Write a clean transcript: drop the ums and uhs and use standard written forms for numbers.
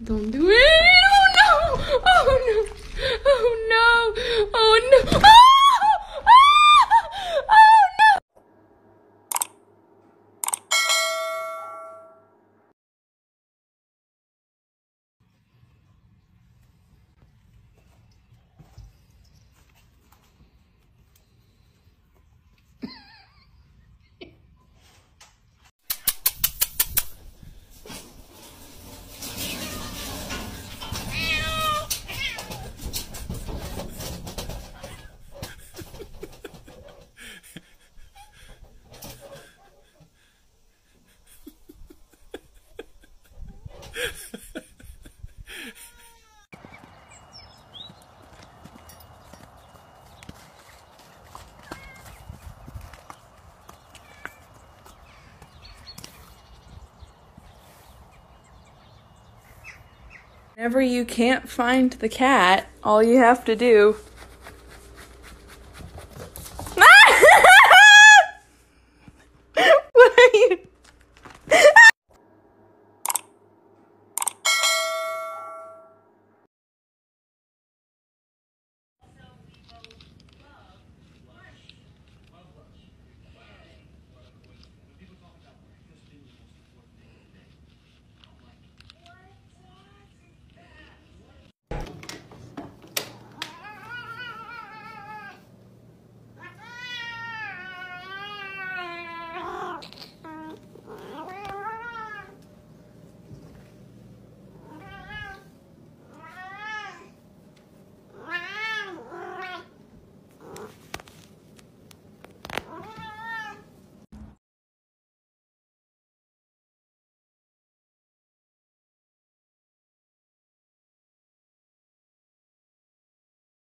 Don't do it. Oh no! Oh no! Oh no! Oh no! Oh, no. Oh, oh, oh no! Whenever you can't find the cat, all you have to do